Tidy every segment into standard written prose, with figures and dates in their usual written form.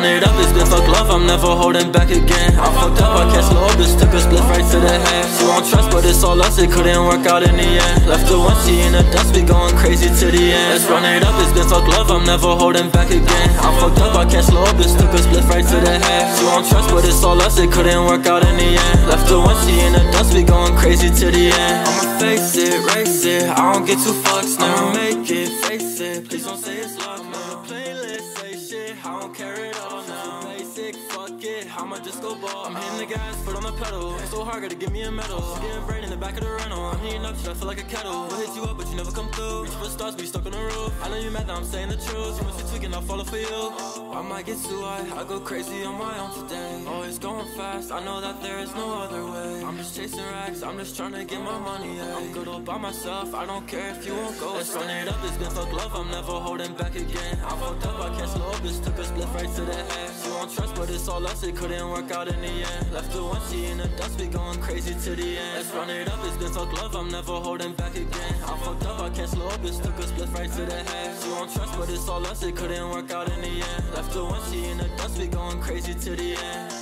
Run it up, it's been fuck love, I'm never holding back again. I fucked up, I canceled orders, took a split right to the head. She won't trust, but it's all us, it couldn't work out in the end. Left her once, she in the dust, we going crazy to the end. Let's run it up, it's been fuck love, I'm never holding back again. I fucked up, I canceled orders, took a split right to the head. She won't trust, but it's all us, it couldn't work out in the end. Left her once, she in the dust, we going crazy to the end. I'ma face it, race it, I don't get too fucks now. I'ma make it, face it, please don't say it's luck now. Playlist, say shit, I don't care at all now. Basic, fuck it, I'ma just go ball. I'm hitting the gas, foot on the pedal. It's so hard, gotta give me a medal. She's getting brain in the back of the rental. I'm heating up, shit, I feel like a kettle. We'll hit you up, but you never come through. Reach for the stars, but you stuck on the roof. I know you mad that I'm saying the truth. You must be tweaking, I'll follow for you. I might get too high, I go crazy on my own today. Always going fast, I know that there is no other way. I'm just chasing racks, I'm just trying to get my money, yeah. I'm good all by myself, I don't care if you won't go. Let's run it up, it's been fuck love, I'm never holding back again. I fucked up, I canceled orders, took a split right to the head. She won't trust, but it's all us, it couldn't work out in the end. Left her once, she in the dust, we going crazy to the end. Let's run it up, it's been fuck love, I'm never holding back again. I fucked up, I canceled orders, took a split right to the head. She won't trust, but it's all us, it couldn't work out in the end. Left her once, she in the dust, we going crazy to the end.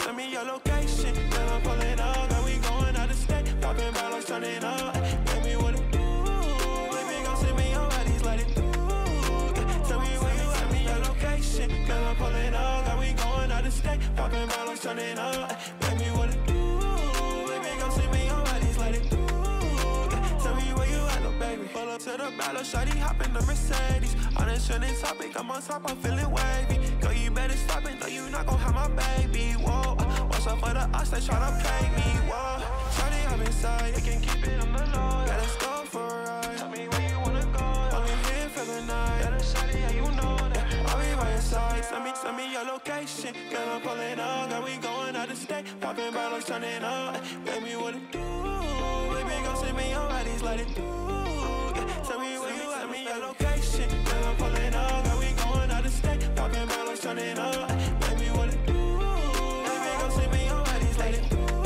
Send me your location, never pulling up. Now we going out of state, popping bottles, turning up. Baby, what it do? Baby, gon' send me your bodies, let it through. Tell me where you at, me your location, never pulling up. Now we going out of state, popping bottles, turning up. Baby, what it do? Baby, gon' send me your bodies, let it through. Tell me where you at, little baby. Pull up to the battle, shawty, hop in the Mercedes. On this trending topic, I'm on top, I'm feeling wavy. Girl, you better stop it, no, you not gon' have my baby, whoa. Watch out for the ops, they tryna play me, whoa. Shawty, I'm inside, you can keep it on the low. Gotta stop for a ride, tell me where you wanna go. Only here for the night, gotta shawty, yeah, you know that. I'll be by your side, send me your location. Girl, I'm pulling up, girl, we going out of state. Poppin' bottles, turning up, baby, what it do? Baby, gon' send me your bodies, let it do. Tell me where you at, me your location. Girl, I'm pulling up, girl, we going out of state. Poppin' bottles, turning up, baby, what it do? Baby, gon' send me your bodies, let it through.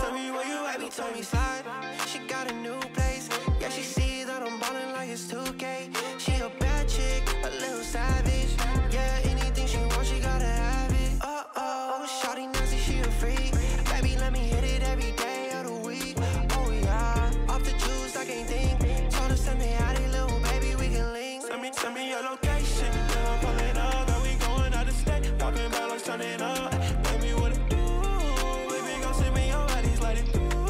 Tell me where you at, me told me slide. She got a new place, yeah, she see that I'm ballin' like it's 2K. She a bad chick, a little savage, yeah, anything she wants, she gotta have it. Uh-oh, shawty nasty, she a freak. Baby, let me hit it every day of the week, oh yeah. Off the juice, I can't think. Told her send me out of little baby, we can link. Send me your location, I'm pulling up. Poppin' bottles, turnin' up, baby, what it do? Baby, gon' send me your bodies, let it through.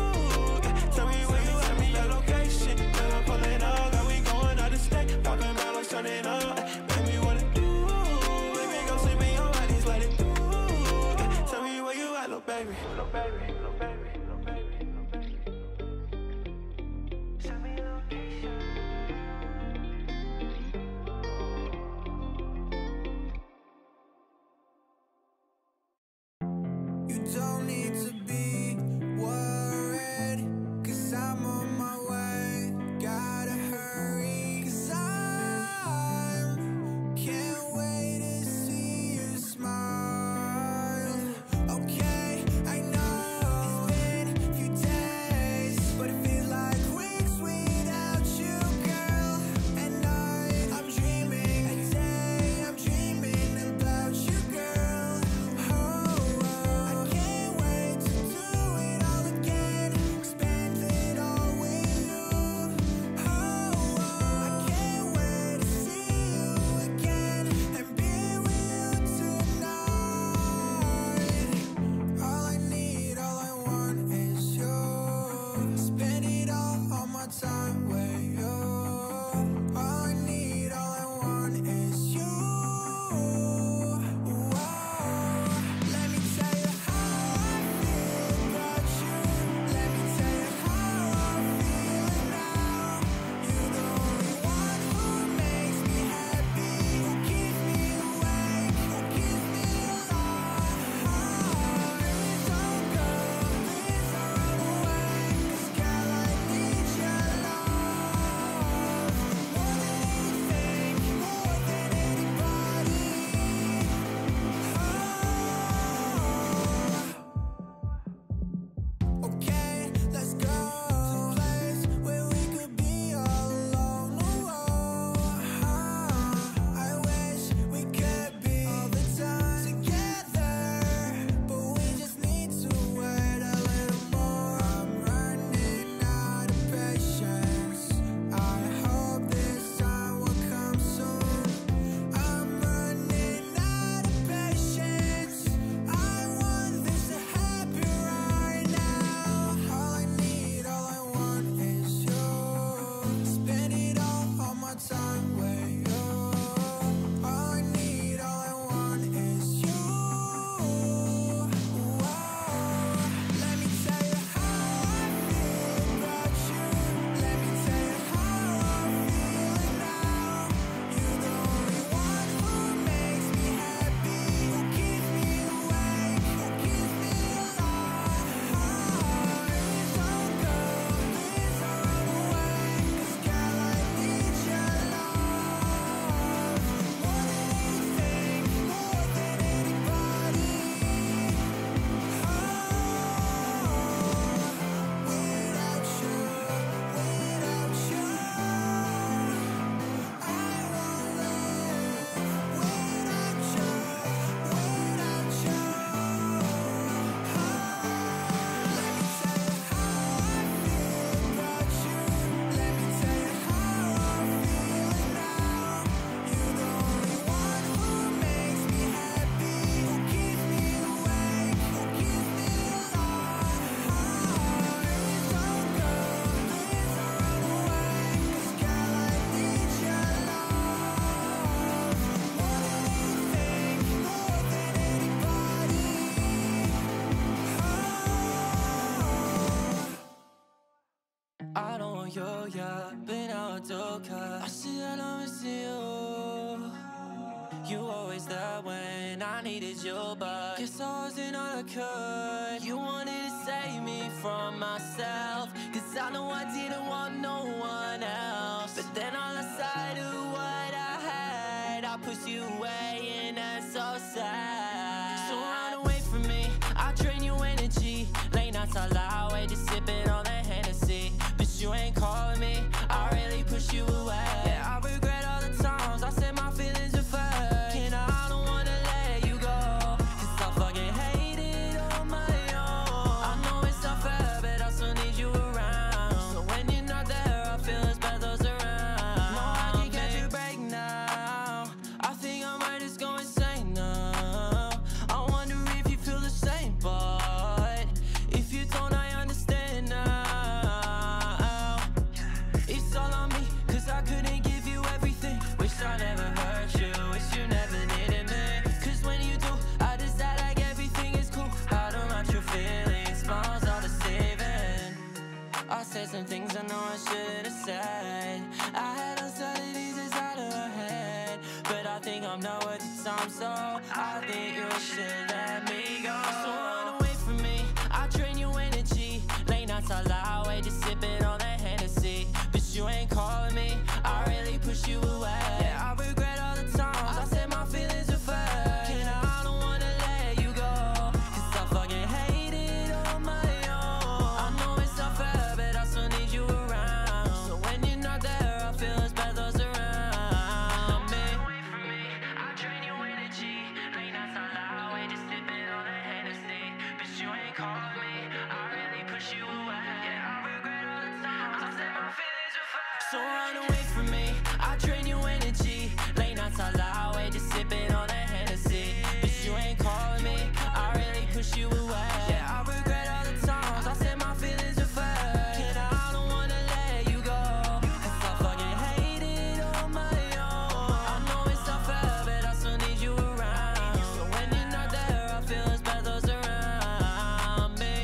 여야 빼나 어떡하. I said I don't miss you. You always there when I needed you, but guess I wasn't all I could. You wanted to save me from myself, cause I know I didn't want no one else. But then all I saw to what I had, I pushed you away and that's so sad. So run away from me, I drain your energy. Late nights I lie awake just sipping on that Hennessy. You ain't calling me, I really push you away. Yeah, I regret all the times I said my feelings are fake, and I don't wanna let you go, cause I fucking hate it on my own. I know it's not fair, but I still need you around. So when you're not there, I feel as bad those around. No, I can't catch a break now. I think I might just go insane now. I wonder if you feel the same, but if you don't, I understand now. I couldn't give you everything. Wish I never hurt you, wish you never needed me. Cause when you do, I just act like everything is cool. I don't like your feelings, smiles are deceiving. I said some things I know I shouldn't have said. I had uncertainties inside of her head, but I think I'm not worth the time, so I think you should let me go. So run away from me, I drain your energy. Late nights I lie awake just sipping on that Hennessy. You ain't calling me, I really push you away. Yeah, I regret all the times I said my feelings are fake, and I don't wanna let you go, cause I fucking hate it on my own. I know it's not fair, but I still need you around. So when you're not there, I feel as bad those around me. Run away from me, I drain your energy. Late nights I lie awake just sipping on a Hennessy. But you ain't calling me, I really push you away. Yeah, I regret all the times I said my feelings. So run away from me, I drain your energy. Late nights I lie awake just sipping on that Hennessy. But you ain't calling me, I really push you away. Yeah, I regret all the times I said my feelings are fake, and I don't wanna let you go, cause I fucking hate it on my own. I know it's not fair, but I still need you around. So when you're not there, I feel as bad those around me.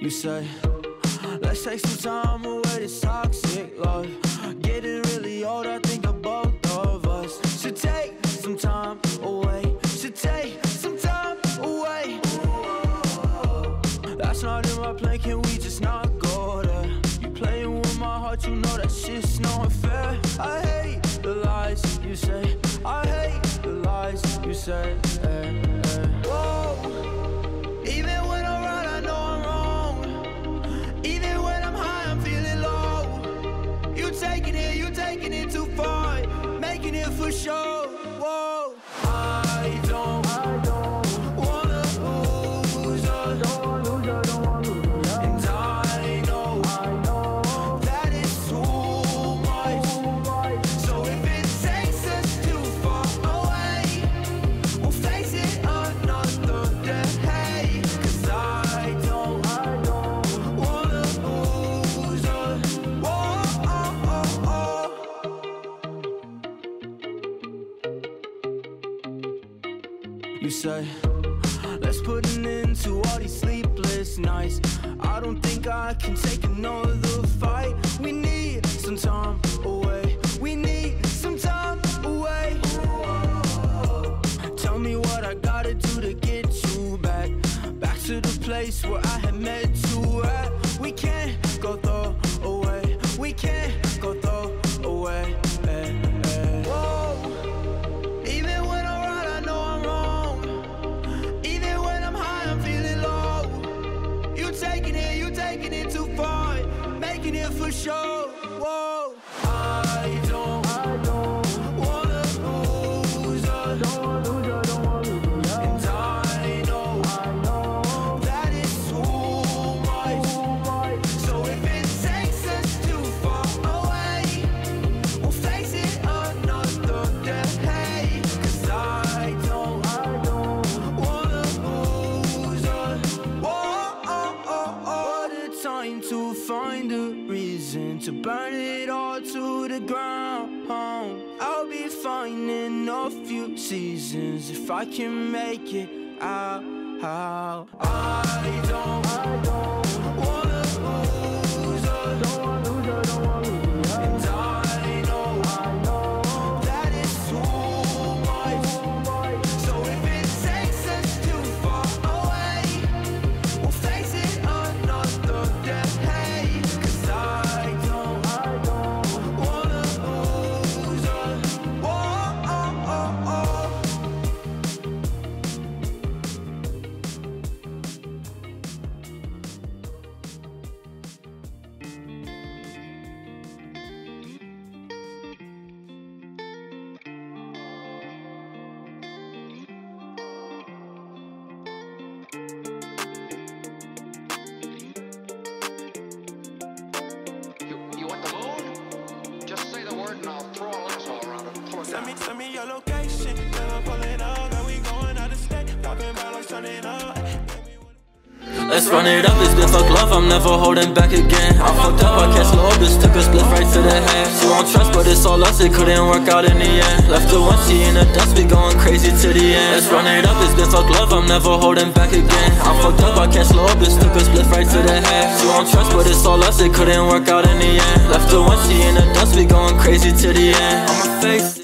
You say, let's take some time away, this toxic love. Getting really old, I think of both of us. Should take some time away, should take some time away. That's not in my plan, can we just not go there? You playing with my heart, you know that shit's not fair. I hate the lies you say, I hate the lies you say, eh, eh. Whoa, even when I'm right, I know I'm wrong. Even when I'm high, I'm feeling low. You taking it too far. Making it for sure, whoa. I don't wanna lose her. Don't wanna lose her. And I know that it's too much. So if it takes us too far away, we'll face it another day. Cause I don't wanna lose her. Whoa, oh, oh. You say, let's put an end to all these sleepless nights. I don't think I can take another fight. We need some time away, we need some time away. Tell me what I gotta do to get you back, back to the place where I had met you at. We can't go throw away, we can't go throw away, eh, eh. Whoa, even when I'm right, I know I'm wrong. Even when I'm high, I'm feeling low. You taking it too far. Making it for sure, whoa. I don't wanna lose her. Don't wanna lose her, don't wanna lose her. And I know that it's too much. So if it takes us too far away, we'll face it another day. Cause I don't wanna lose her. Whoa, oh, oh, oh. What a reason to burn it all to the ground. I'll be fine in a few seasons if I can make it out. I don't wanna lose, I don't wanna lose. And I know that is too much. So if it takes us too far away, we'll face it another day. 'Cause I don't wanna lose. Send me your location, never pulling up, and we going out of state, popping bottles, turning up. Let's run it up, it's been fuck love, I'm never holding back again. I fucked up, I canceled all this, took a split right to the head. She won't trust, but it's all us, it couldn't work out in the end. Left the one, she in the dust, we going crazy to the end. Let's run it up, it's been fuck love, I'm never holding back again. I fucked up, I canceled all this, took a split right to the head. She won't trust, but it's all us, it couldn't work out in the end. Left the one, she in the dust, we going crazy to the end. On my face.